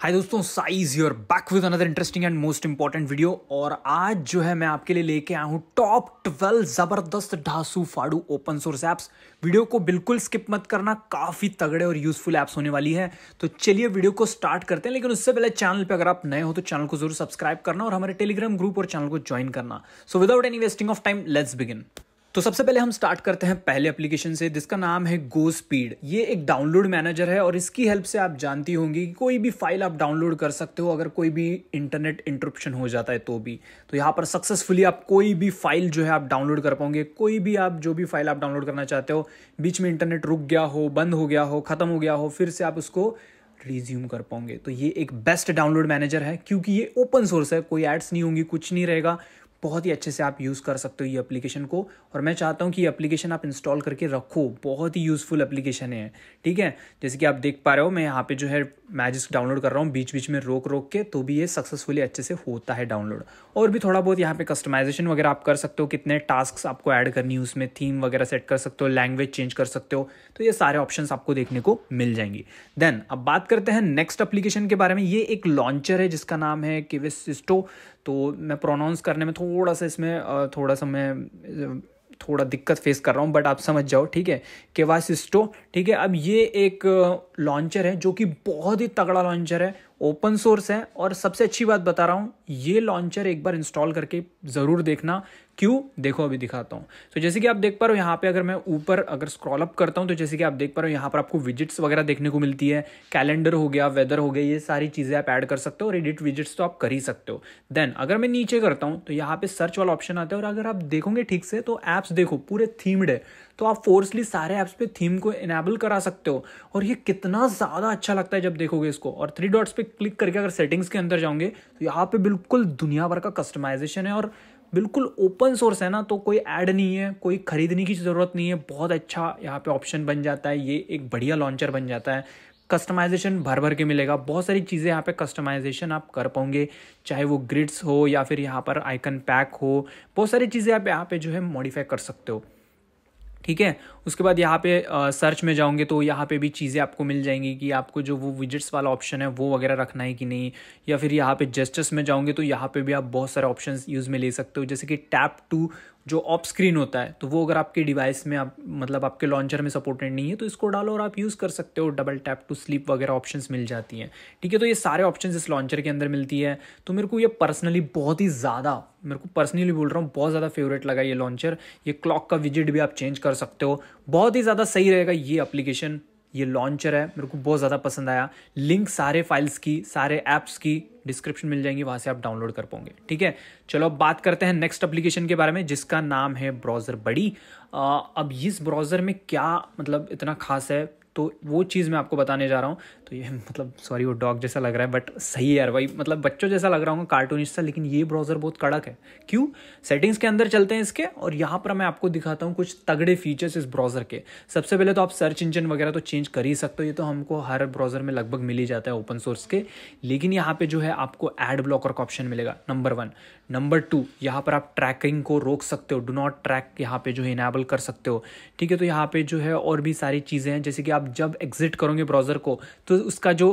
हाय दोस्तों, size you're back with another interesting and most important video. और आज जो है मैं आपके लिए लेके आया हूँ टॉप 12 जबरदस्त ढासू फाड़ू ओपन सोर्स ऐप्स। वीडियो को बिल्कुल स्किप मत करना, काफी तगड़े और यूजफुल ऐप्स होने वाली है। तो चलिए वीडियो को स्टार्ट करते हैं, लेकिन उससे पहले चैनल पे अगर आप नए हो तो चैनल को जरूर सब्सक्राइब करना और हमारे टेलीग्राम ग्रुप और चैनल को ज्वाइन करना। So without any wasting of time let's begin. तो सबसे पहले हम स्टार्ट करते हैं पहले एप्लीकेशन से जिसका नाम है गो स्पीड। ये एक डाउनलोड मैनेजर है और इसकी हेल्प से आप जानती होंगी कि कोई भी फाइल आप डाउनलोड कर सकते हो अगर कोई भी इंटरनेट इंटरप्शन हो जाता है तो भी। तो यहाँ पर सक्सेसफुली आप कोई भी फाइल जो है आप डाउनलोड कर पाओगे। कोई भी आप जो भी फाइल आप डाउनलोड करना चाहते हो, बीच में इंटरनेट रुक गया हो, बंद हो गया हो, खत्म हो गया हो, फिर से आप उसको रिज्यूम कर पाओगे। तो ये एक बेस्ट डाउनलोड मैनेजर है क्योंकि ये ओपन सोर्स है, कोई एड्स नहीं होंगी, कुछ नहीं रहेगा। बहुत ही अच्छे से आप यूज़ कर सकते हो ये एप्लीकेशन को। और मैं चाहता हूँ कि ये एप्लीकेशन आप इंस्टॉल करके रखो, बहुत ही यूज़फुल एप्लीकेशन है। ठीक है, जैसे कि आप देख पा रहे हो मैं यहाँ पे जो है मैजिक्स डाउनलोड कर रहा हूँ बीच बीच में रोक रोक के, तो भी ये सक्सेसफुली अच्छे से होता है डाउनलोड। और भी थोड़ा बहुत यहाँ पे कस्टमाइजेशन वगैरह आप कर सकते हो, कितने टास्क आपको ऐड करनी है उसमें, थीम वगैरह सेट कर सकते हो, लैंग्वेज चेंज कर सकते हो। तो ये सारे ऑप्शंस आपको देखने को मिल जाएंगी। देन अब बात करते हैं नेक्स्ट एप्लीकेशन के बारे में। ये एक लॉन्चर है जिसका नाम है क्वेसिस्टो। तो मैं प्रोनाउंस करने में थोड़ा सा मैं दिक्कत फेस कर रहा हूँ, बट आप समझ जाओ। ठीक है, क्वाएसिटो। ठीक है, अब ये एक लॉन्चर है जो कि बहुत ही तगड़ा लॉन्चर है, ओपन सोर्स है। और सबसे अच्छी बात बता रहा हूँ, ये लॉन्चर एक बार इंस्टॉल करके ज़रूर देखना। क्यों, देखो अभी दिखाता हूँ। तो जैसे कि आप देख पा रहे हो यहाँ पे, अगर मैं ऊपर अगर स्क्रॉल अप करता हूँ तो जैसे कि आप देख पा रहे हो यहाँ पर आपको विजिट्स वगैरह देखने को मिलती है। कैलेंडर हो गया, वेदर हो गया, ये सारी चीज़ें आप ऐड कर सकते हो और एडिट विजिट्स तो आप कर ही सकते हो। देन अगर मैं नीचे करता हूँ तो यहाँ पे सर्च वाला ऑप्शन आता है। और अगर आप देखोगे ठीक से तो ऐप्स देखो पूरे थीम्ड है, तो आप फोर्सली सारे ऐप्स पे थीम को इनेबल करा सकते हो। और ये कितना ज़्यादा अच्छा लगता है जब देखोगे इसको। और 3 डॉट्स पे क्लिक करके अगर सेटिंग्स के अंदर जाओगे तो यहाँ पे बिल्कुल दुनिया भर का कस्टमाइजेशन है और बिल्कुल ओपन सोर्स है ना, तो कोई ऐड नहीं है, कोई खरीदने की ज़रूरत नहीं है। बहुत अच्छा यहाँ पे ऑप्शन बन जाता है, ये एक बढ़िया लॉन्चर बन जाता है। कस्टमाइजेशन भर भर के मिलेगा, बहुत सारी चीज़ें यहाँ पे कस्टमाइजेशन आप कर पाओगे, चाहे वो ग्रिड्स हो या फिर यहाँ पर आइकन पैक हो, बहुत सारी चीज़ें आप यहाँ पे जो है मॉडिफाई कर सकते हो। ठीक है, उसके बाद यहाँ पे सर्च में जाओगे तो यहाँ पे भी चीज़ें आपको मिल जाएंगी कि आपको जो वो विजिट्स वाला ऑप्शन है वो वगैरह रखना है कि नहीं। या फिर यहाँ पे जेस्टर्स में जाओगे तो यहाँ पे भी आप बहुत सारे ऑप्शंस यूज़ में ले सकते हो, जैसे कि टैप टू जो ऑफ स्क्रीन होता है, तो वो अगर आपके डिवाइस में आप मतलब आपके लॉन्चर में सपोर्टेड नहीं है तो इसको डालो और आप यूज़ कर सकते हो। डबल टैप टू स्लीप वगैरह ऑप्शंस मिल जाती हैं। ठीक है, तो ये सारे ऑप्शंस इस लॉन्चर के अंदर मिलती है। तो मेरे को ये पर्सनली बहुत ही ज़्यादा, मेरे को पर्सनली बोल रहा हूँ, बहुत ज़्यादा फेवरेट लगा ये लॉन्चर। ये क्लॉक का विजिट भी आप चेंज कर सकते हो, बहुत ही ज़्यादा सही रहेगा ये एप्लीकेशन। ये लॉन्चर है, मेरे को बहुत ज़्यादा पसंद आया। लिंक सारे फाइल्स की, सारे ऐप्स की डिस्क्रिप्शन मिल जाएंगी, वहाँ से आप डाउनलोड कर पाओगे। ठीक है, चलो अब बात करते हैं नेक्स्ट एप्लीकेशन के बारे में जिसका नाम है ब्राउज़र बड़ी। अब इस ब्राउज़र में क्या मतलब इतना खास है तो वो चीज़ मैं आपको बताने जा रहा हूँ। तो ये मतलब सॉरी वो डॉग जैसा लग रहा है बट सही है यार भाई, मतलब बच्चों जैसा लग रहा हूँ, कार्टूनिस्ट सा, लेकिन ये ब्राउज़र बहुत कड़क है। क्यों, सेटिंग्स के अंदर चलते हैं इसके और यहाँ पर मैं आपको दिखाता हूँ कुछ तगड़े फीचर्स इस ब्राउज़र के। सबसे पहले तो आप सर्च इंजन वगैरह तो चेंज कर ही सकते हो, ये तो हमको हर ब्राउज़र में लगभग मिल ही जाता है ओपन सोर्स के। लेकिन यहाँ पर जो है आपको एड ब्लॉकर का ऑप्शन मिलेगा, नंबर 1। नंबर 2, यहाँ पर आप ट्रैकिंग को रोक सकते हो, डू नॉट ट्रैक यहाँ पर जो है इनेबल कर सकते हो। ठीक है, तो यहाँ पर जो है और भी सारी चीज़ें हैं, जैसे कि आप जब एग्जिट करोगे ब्राउज़र को तो उसका जो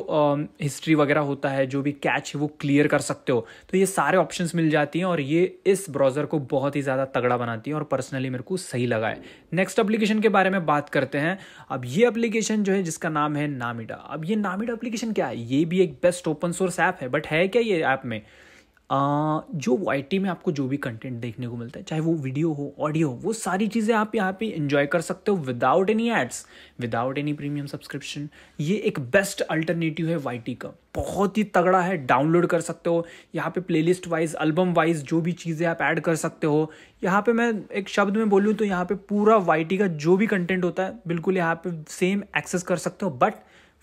हिस्ट्री वगैरह होता है, जो भी कैच है वो क्लियर कर सकते हो। तो ये सारे ऑप्शंस मिल जाती हैं और ये इस ब्राउज़र को बहुत ही ज़्यादा तगड़ा बनाती है और पर्सनली मेरे को सही लगा है। नेक्स्ट एप्लीकेशन के बारे में बात करते हैं। अब ये एप्लीकेशन जो है जिसका नाम है नामिडा। अब ये नामिडा एप्लीकेशन क्या है, ये भी एक बेस्ट ओपन सोर्स ऐप है। बट है क्या ये ऐप में, जो YT में आपको जो भी कंटेंट देखने को मिलता है, चाहे वो वीडियो हो, ऑडियो हो, वो सारी चीज़ें आप यहाँ पे एंजॉय कर सकते हो without any ads, without any premium subscription. ये एक बेस्ट अल्टरनेटिव है YT का, बहुत ही तगड़ा है, डाउनलोड कर सकते हो। यहाँ पे प्लेलिस्ट वाइज, एल्बम वाइज जो भी चीज़ें आप ऐड कर सकते हो। यहाँ पे मैं एक शब्द में बोलूँ तो यहाँ पे पूरा YT का जो भी कंटेंट होता है बिल्कुल यहाँ पे सेम एक्सेस कर सकते हो। बट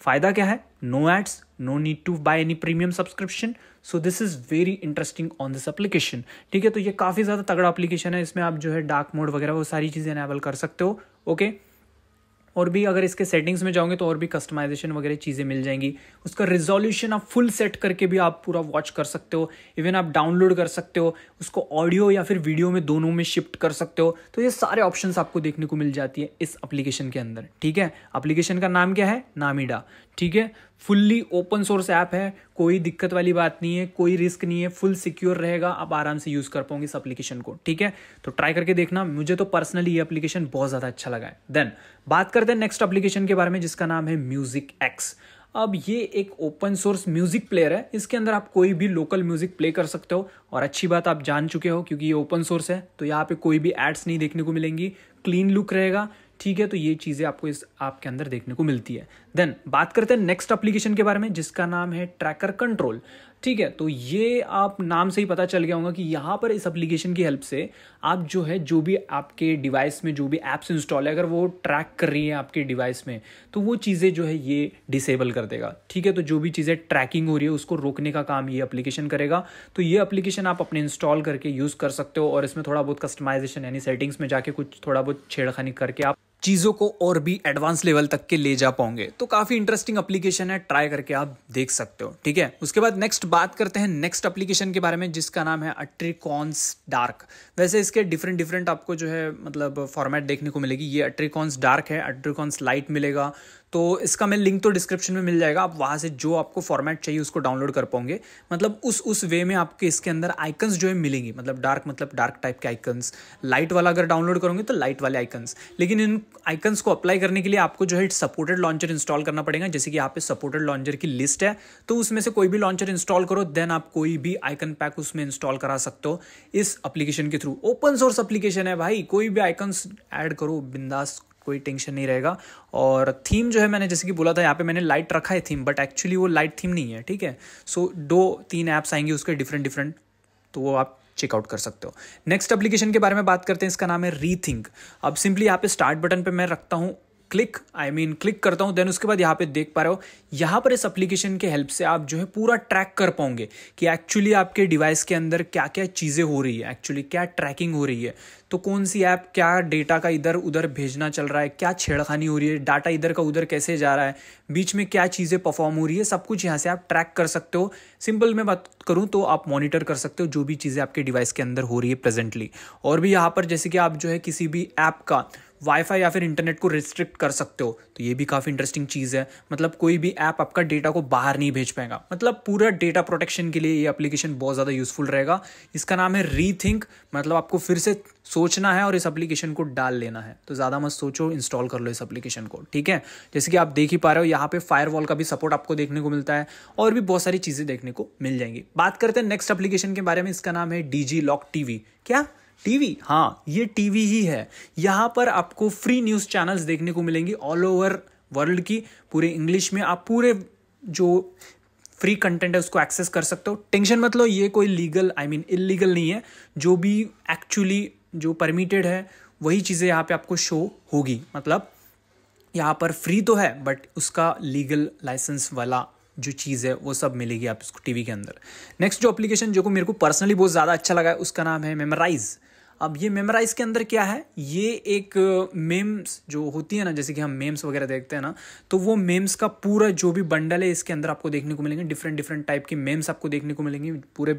फ़ायदा क्या है, no ads, no need to buy any premium subscription. So this is very interesting on this application. ठीक है, तो ये काफ़ी ज़्यादा तगड़ा एप्लीकेशन है, इसमें आप जो है डार्क मोड वगैरह वो सारी चीज़ें इनेबल कर सकते हो। ओके, और भी अगर इसके सेटिंग्स में जाओगे तो और भी कस्टमाइजेशन वगैरह चीज़ें मिल जाएंगी। उसका रिजोल्यूशन आप फुल सेट करके भी आप पूरा वॉच कर सकते हो, इवन आप डाउनलोड कर सकते हो उसको, ऑडियो या फिर वीडियो में दोनों में शिफ्ट कर सकते हो। तो ये सारे ऑप्शंस आपको देखने को मिल जाती है इस एप्लीकेशन के अंदर। ठीक है, एप्लीकेशन का नाम क्या है, नामिडा। ठीक है। फुल्ली ओपन सोर्स ऐप है, कोई दिक्कत वाली बात नहीं है, कोई रिस्क नहीं है, फुल सिक्योर रहेगा, आप आराम से यूज़ कर पाओगे इस एप्लीकेशन को, ठीक है। तो ट्राई करके देखना, मुझे तो पर्सनली ये एप्लीकेशन बहुत ज़्यादा अच्छा लगा है। देन बात करते हैं नेक्स्ट एप्लीकेशन के बारे में जिसका नाम है म्यूजिक एक्स। अब ये एक ओपन सोर्स म्यूजिक प्लेयर है, इसके अंदर आप कोई भी लोकल म्यूजिक प्ले कर सकते हो। और अच्छी बात आप जान चुके हो क्योंकि ये ओपन सोर्स है, तो यहाँ पे कोई भी एड्स नहीं देखने को मिलेंगी, क्लीन लुक रहेगा, ठीक है। तो ये चीज़ें आपको इस ऐप के अंदर देखने को मिलती है। देन बात करते हैं नेक्स्ट एप्लीकेशन के बारे में जिसका नाम है ट्रैकर कंट्रोल, ठीक है। तो ये आप नाम से ही पता चल गया होगा कि यहाँ पर इस एप्लीकेशन की हेल्प से आप जो भी आपके डिवाइस में जो भी ऐप्स इंस्टॉल है, अगर वो ट्रैक कर रही है आपके डिवाइस में, तो वो चीज़ें जो है ये डिसेबल कर देगा, ठीक है। तो जो भी चीज़ें ट्रैकिंग हो रही है उसको रोकने का काम ये एप्लीकेशन करेगा। तो ये एप्लीकेशन आप अपने इंस्टॉल करके यूज़ कर सकते हो और इसमें थोड़ा बहुत कस्टमाइजेशन यानी सेटिंग्स में जाके कुछ थोड़ा बहुत छेड़खानी करके आप चीज़ों को और भी एडवांस लेवल तक के ले जा पाओगे। तो काफ़ी इंटरेस्टिंग एप्लीकेशन है, ट्राई करके आप देख सकते हो, ठीक है। उसके बाद नेक्स्ट बात करते हैं नेक्स्ट एप्लीकेशन के बारे में जिसका नाम है अट्रिकॉन्स डार्क। वैसे इसके डिफरेंट आपको जो है मतलब फॉर्मेट देखने को मिलेगी। ये अट्रिकॉन्स डार्क है, अट्रिकॉन्स लाइट मिलेगा, तो इसका मैं लिंक तो डिस्क्रिप्शन में मिल जाएगा, आप वहाँ से जो आपको फॉर्मेट चाहिए उसको डाउनलोड कर पाओगे। मतलब उस वे में आपके इसके अंदर आइकन्स जो है मिलेंगी, मतलब डार्क टाइप के आइकन्स, लाइट वाला अगर डाउनलोड करोगे तो लाइट वाले आइकन्स। लेकिन इन आइकन्स को अप्लाई करने के लिए आपको जो है सपोर्टेड लॉन्चर इंस्टॉल करना पड़ेगा, जैसे कि यहाँ पे सपोर्टेड लॉन्चर की लिस्ट है, तो उसमें से कोई भी लॉन्चर इंस्टॉल करो, देन आप कोई भी आइकन पैक उसमें इंस्टॉल करा सकते हो इस एप्लीकेशन के थ्रू। ओपन सोर्स एप्लीकेशन है भाई, कोई भी आइकन्स ऐड करो बिंदास, कोई टेंशन नहीं रहेगा। और थीम जो है मैंने जैसे कि बोला था, यहाँ पे मैंने लाइट रखा है थीम, बट एक्चुअली वो लाइट थीम नहीं है, ठीक है। सो 2-3 ऐप्स आएंगे उसके डिफरेंट, तो वो आप चेकआउट कर सकते हो। नेक्स्ट एप्लीकेशन के बारे में बात करते हैं, इसका नाम है रीथिंक। अब सिंपली यहाँ पे स्टार्ट बटन पे मैं रखता हूँ क्लिक करता हूँ, देन उसके बाद यहाँ पे देख पा रहे हो, यहाँ पर इस एप्लीकेशन के हेल्प से आप जो है पूरा ट्रैक कर पाओगे कि एक्चुअली आपके डिवाइस के अंदर क्या क्या चीज़ें हो रही है, एक्चुअली क्या ट्रैकिंग हो रही है, तो कौन सी ऐप क्या डेटा का इधर उधर भेजना चल रहा है, क्या छेड़खानी हो रही है, डाटा इधर का उधर कैसे जा रहा है, बीच में क्या चीज़ें परफॉर्म हो रही है, सब कुछ यहाँ से आप ट्रैक कर सकते हो। सिंपल मैं बात करूँ तो आप मॉनिटर कर सकते हो जो भी चीज़ें आपके डिवाइस के अंदर हो रही है प्रेजेंटली। और भी यहाँ पर जैसे कि आप जो है किसी भी ऐप का वाईफाई या फिर इंटरनेट को रिस्ट्रिक्ट कर सकते हो, तो ये भी काफ़ी इंटरेस्टिंग चीज़ है। मतलब कोई भी ऐप आपका डेटा को बाहर नहीं भेज पाएगा, मतलब पूरा डेटा प्रोटेक्शन के लिए ये एप्लीकेशन बहुत ज़्यादा यूजफुल रहेगा। इसका नाम है रीथिंक, मतलब आपको फिर से सोचना है और इस एप्लीकेशन को डाल लेना है, तो ज़्यादा मत सोचो, इंस्टॉल कर लो इस एप्लीकेशन को, ठीक है। जैसे कि आप देख ही पा रहे हो यहाँ पे फायरवॉल का भी सपोर्ट आपको देखने को मिलता है और भी बहुत सारी चीज़ें देखने को मिल जाएंगी। बात करते हैं नेक्स्ट एप्लीकेशन के बारे में, इसका नाम है डीजी लॉक टीवी। क्या टीवी? हाँ, ये टीवी ही है। यहाँ पर आपको फ्री न्यूज़ चैनल्स देखने को मिलेंगी ऑल ओवर वर्ल्ड की, पूरे इंग्लिश में। आप पूरे जो फ्री कंटेंट है उसको एक्सेस कर सकते हो। टेंशन मत लो, ये कोई लीगल इल्लीगल नहीं है, जो भी एक्चुअली जो परमिटेड है वही चीज़ें यहाँ पे आपको शो होगी। मतलब यहाँ पर फ्री तो है बट उसका लीगल लाइसेंस वाला जो चीज़ है वो सब मिलेगी आप इसको टीवी के अंदर। नेक्स्ट जो एप्लीकेशन जो को मेरे को पर्सनली बहुत ज़्यादा अच्छा लगा है उसका नाम है मेमराइज। अब ये मेमराइज के अंदर क्या है, ये एक मेम्स जो होती है ना, जैसे कि हम मेम्स वगैरह देखते हैं ना, तो वो मेम्स का पूरा जो भी बंडल है इसके अंदर आपको देखने को मिलेंगे। डिफरेंट टाइप के मेम्स आपको देखने को मिलेंगे, पूरे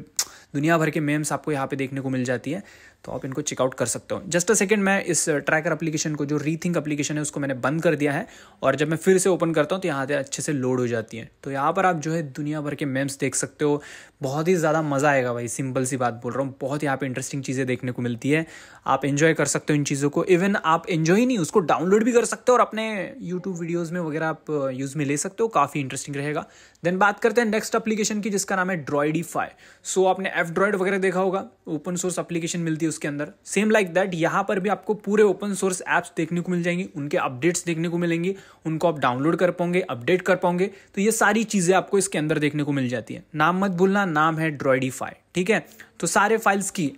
दुनिया भर के मेम्स आपको यहाँ पे देखने को मिल जाती है, तो आप इनको चेकआउट कर सकते हो। जस्ट अ सेकेंड, मैं इस ट्रैकर एप्लीकेशन को, जो रीथिंक एप्लीकेशन है, उसको मैंने बंद कर दिया है और जब मैं फिर से ओपन करता हूँ तो यहाँ से अच्छे से लोड हो जाती है। तो यहाँ पर आप जो है दुनिया भर के मेम्स देख सकते हो, बहुत ही ज़्यादा मज़ा आएगा भाई, सिंपल सी बात बोल रहा हूँ। बहुत यहाँ पर इंटरेस्टिंग चीज़ें देखने को मिलती है, आप एंजॉय कर सकते हो इन चीज़ों को। इवन आप एंजॉय ही नहीं, उसको डाउनलोड भी कर सकते हो और अपने यूट्यूब वीडियोज़ में वगैरह आप यूज़ में ले सकते हो, काफ़ी इंटरेस्टिंग रहेगा। देन बात करते हैं नेक्स्ट एप्लीकेशन की जिसका नाम है ड्रॉइडिफाई। सो आपने एफ-ड्रॉइड वगैरह देखा होगा, ओपन सोर्स एप्लीकेशन मिलती है उसके अंदर, सेम लाइक दैट। यहाँ पर भी आपको पूरे ओपन सोर्स ऐप्स देखने को मिल जाएंगी, उनके अपडेट्स देखने को मिलेंगी, उनको आप डाउनलोड कर पाओगे, अपडेट कर पाओगे, तो ये सारी चीज़ें आपको इसके अंदर देखने को मिल जाती है। नाम मत भूलना, नाम है ड्रॉइडिफाई, ठीक है। तो सारे फाइल्स की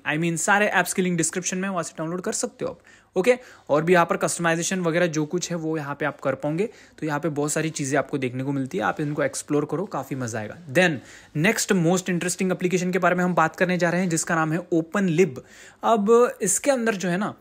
सारे ऐप्स की लिंक डिस्क्रिप्शन में, वहाँ से डाउनलोड कर सकते हो आप, ओके। और भी यहाँ पर कस्टमाइजेशन वगैरह जो कुछ है वो यहाँ पे आप कर पाओगे, तो यहाँ पे बहुत सारी चीज़ें आपको देखने को मिलती है, आप इनको एक्सप्लोर करो, काफ़ी मज़ा आएगा। Then next most interesting application के बारे में हम बात करने जा रहे हैं जिसका नाम है ओपन लिब। अब इसके अंदर जो है ना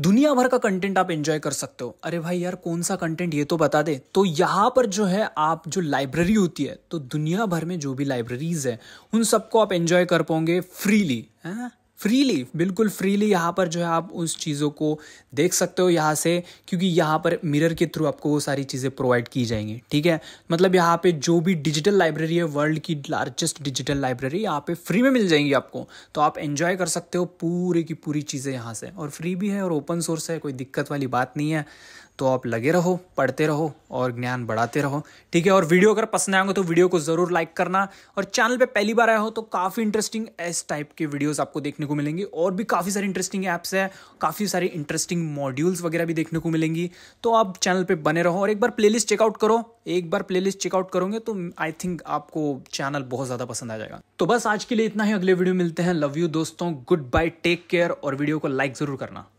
दुनिया भर का कंटेंट आप एंजॉय कर सकते हो। अरे भाई यार कौन सा कंटेंट, ये तो बता दे। तो यहाँ पर जो है आप जो लाइब्रेरी होती है, तो दुनिया भर में जो भी लाइब्रेरीज है उन सबको आप एंजॉय कर पाओगे फ्रीली, है फ्रीली, बिल्कुल फ्रीली यहाँ पर जो है आप उस चीज़ों को देख सकते हो यहाँ से, क्योंकि यहाँ पर मिरर के थ्रू आपको वो सारी चीज़ें प्रोवाइड की जाएंगी। ठीक है, मतलब यहाँ पे जो भी डिजिटल लाइब्रेरी है, वर्ल्ड की लार्जेस्ट डिजिटल लाइब्रेरी यहाँ पे फ्री में मिल जाएंगी आपको, तो आप एंजॉय कर सकते हो पूरी की पूरी चीज़ें यहाँ से, और फ्री भी है और ओपन सोर्स है, कोई दिक्कत वाली बात नहीं है। तो आप लगे रहो, पढ़ते रहो और ज्ञान बढ़ाते रहो। ठीक है, और वीडियो अगर पसंद आएंगे तो वीडियो को ज़रूर लाइक करना, और चैनल पे पहली बार आए हो तो काफ़ी इंटरेस्टिंग इस टाइप के वीडियोस आपको देखने को मिलेंगी, और भी काफ़ी सारे इंटरेस्टिंग ऐप्स हैं, काफ़ी सारे इंटरेस्टिंग मॉड्यूल्स वगैरह भी देखने को मिलेंगी। तो आप चैनल पर बने रहो और एक बार प्लेलिस्ट चेकआउट करो, एक बार प्लेलिस्ट चेकआउट करोगे तो आई थिंक आपको चैनल बहुत ज़्यादा पसंद आ जाएगा। तो बस आज के लिए इतना ही, अगले वीडियो मिलते हैं। लव यू दोस्तों, गुड बाय, टेक केयर, और वीडियो को लाइक ज़रूर करना।